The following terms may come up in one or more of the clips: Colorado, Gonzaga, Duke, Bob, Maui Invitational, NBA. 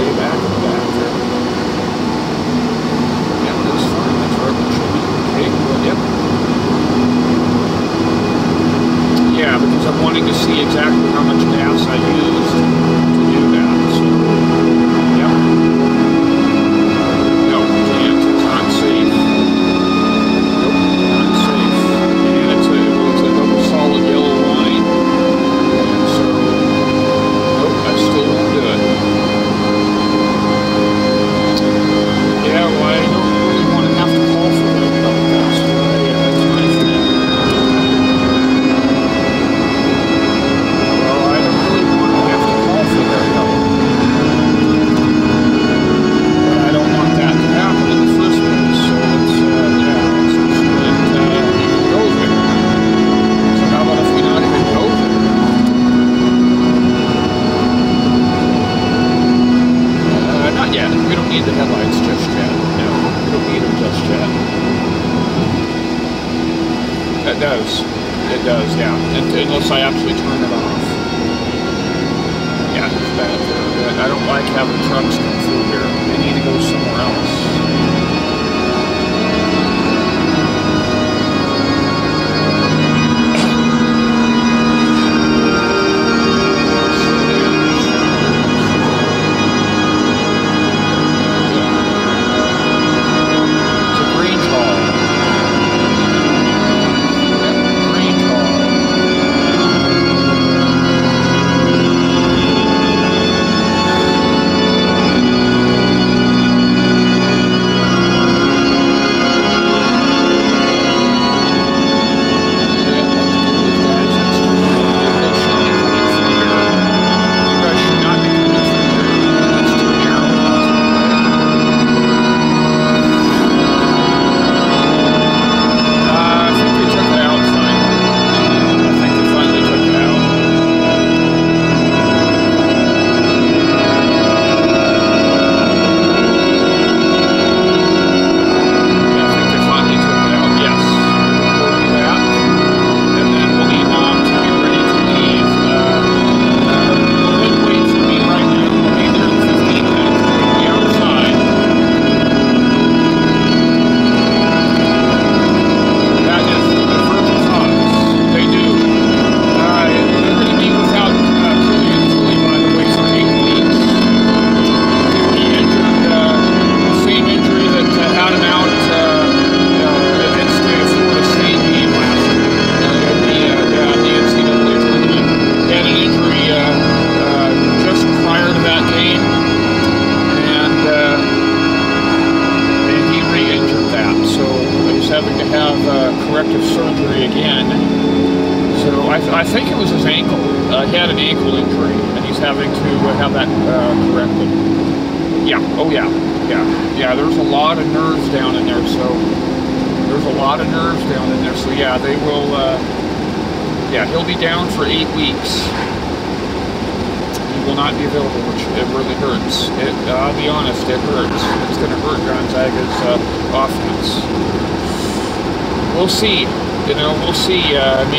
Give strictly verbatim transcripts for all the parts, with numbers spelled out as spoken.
stay back in the back there. And this far, that's where it should be. Okay, good, yep. Yeah, because I'm wanting to see exactly how much gas I used to do that. So, yep. No, we can't. It's not safe. Nope, not safe. And it's a, it's a double solid yellow line. And so, nope, I still won't do it. Yeah, well, I don't really want to have to call for that double gas. Yeah, that's nice for that. Uh, I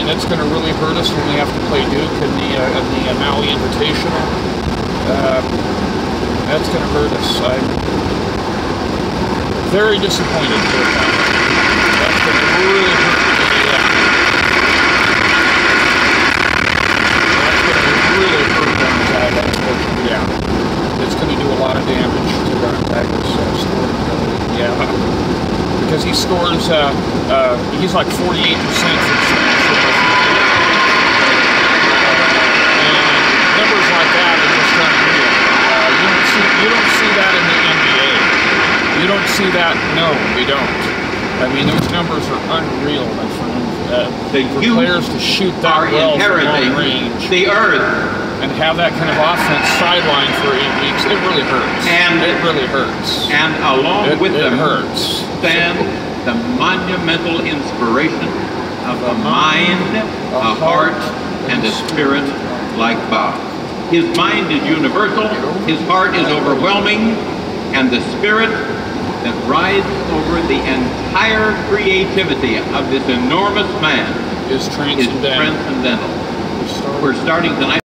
mean, that's going to really hurt us when we have to play Duke in the, uh, in the uh, Maui Invitational. Uh, that's going to hurt us. I'm very disappointed with that. That's going to really hurt us. Yeah. That's going to really hurt Gonzaga. Yeah. It's going to do a lot of damage to Gonzaga's uh, scoring ability. Yeah. Because he scores, uh, uh, he's like forty-eight percent from three. And numbers like that are just unreal. Uh, you don't see, you don't see that in the N B A. You don't see that. No, we don't. I mean, those numbers are unreal. Uh, for players to shoot that well from long range. The earth. And have that kind of offense sideline for eight weeks, it really hurts. And it really hurts. And along it, with it the hurts stand the monumental inspiration of a mind, a heart, and a spirit like Bob. His mind is universal, his heart is overwhelming, and the spirit that rides over the entire creativity of this enormous man is transcendental. Is transcendental. We're starting tonight.